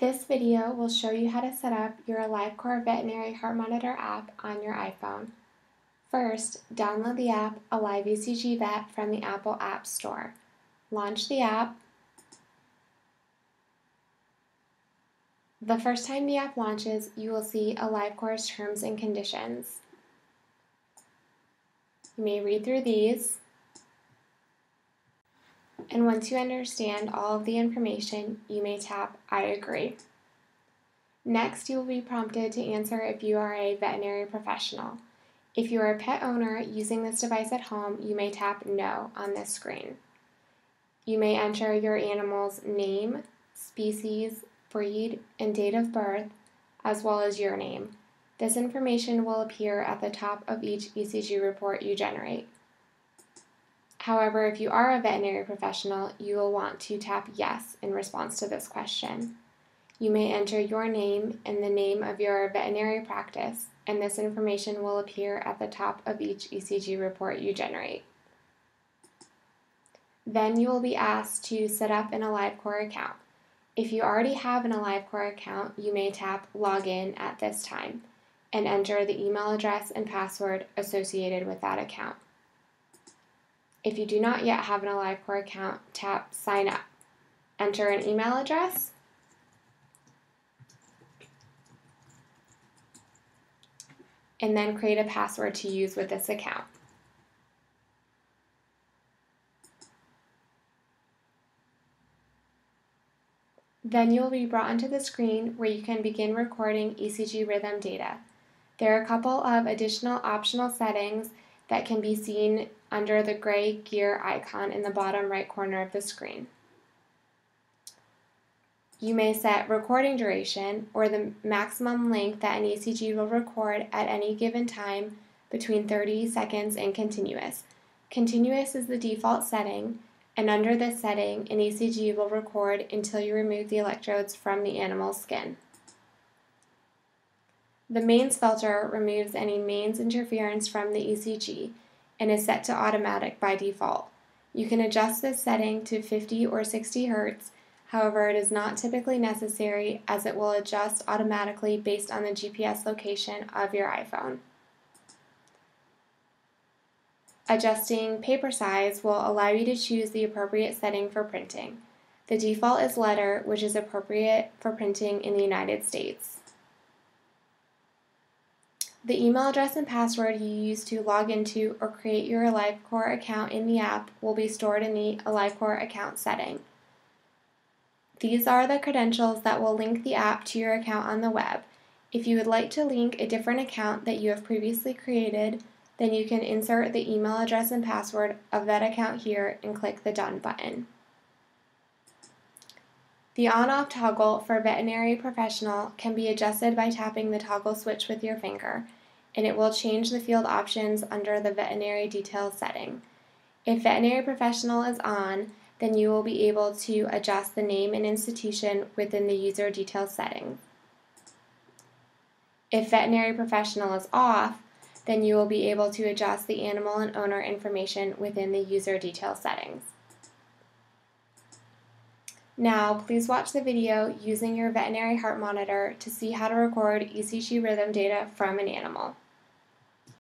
This video will show you how to set up your AliveCor Veterinary Heart Monitor app on your iPhone. First, download the app AliveECG Vet from the Apple App Store. Launch the app. The first time the app launches, you will see AliveCor's terms and conditions. You may read through these, and once you understand all of the information, you may tap I agree. Next, you will be prompted to answer if you are a veterinary professional. If you are a pet owner using this device at home, you may tap No on this screen. You may enter your animal's name, species, breed, and date of birth, as well as your name. This information will appear at the top of each ECG report you generate. However, if you are a veterinary professional, you will want to tap Yes in response to this question. You may enter your name and the name of your veterinary practice, and this information will appear at the top of each ECG report you generate. Then you will be asked to set up an AliveCor account. If you already have an AliveCor account, you may tap Login at this time and enter the email address and password associated with that account. If you do not yet have an AliveCor account, tap Sign Up. Enter an email address and then create a password to use with this account. Then you'll be brought onto the screen where you can begin recording ECG rhythm data. There are a couple of additional optional settings that can be seen under the gray gear icon in the bottom right corner of the screen. You may set recording duration, or the maximum length that an ECG will record at any given time, between 30 seconds and continuous. Continuous is the default setting, and under this setting, an ECG will record until you remove the electrodes from the animal's skin. The mains filter removes any mains interference from the ECG and is set to automatic by default. You can adjust this setting to 50 or 60 Hz, however it is not typically necessary as it will adjust automatically based on the GPS location of your iPhone. Adjusting paper size will allow you to choose the appropriate setting for printing. The default is letter, which is appropriate for printing in the United States. The email address and password you use to log into or create your AliveCor account in the app will be stored in the AliveCor account setting. These are the credentials that will link the app to your account on the web. If you would like to link a different account that you have previously created, then you can insert the email address and password of that account here and click the Done button. The on-off toggle for veterinary professional can be adjusted by tapping the toggle switch with your finger, and it will change the field options under the veterinary details setting. If veterinary professional is on, then you will be able to adjust the name and institution within the user details setting. If veterinary professional is off, then you will be able to adjust the animal and owner information within the user details settings. Now, please watch the video using your veterinary heart monitor to see how to record ECG rhythm data from an animal.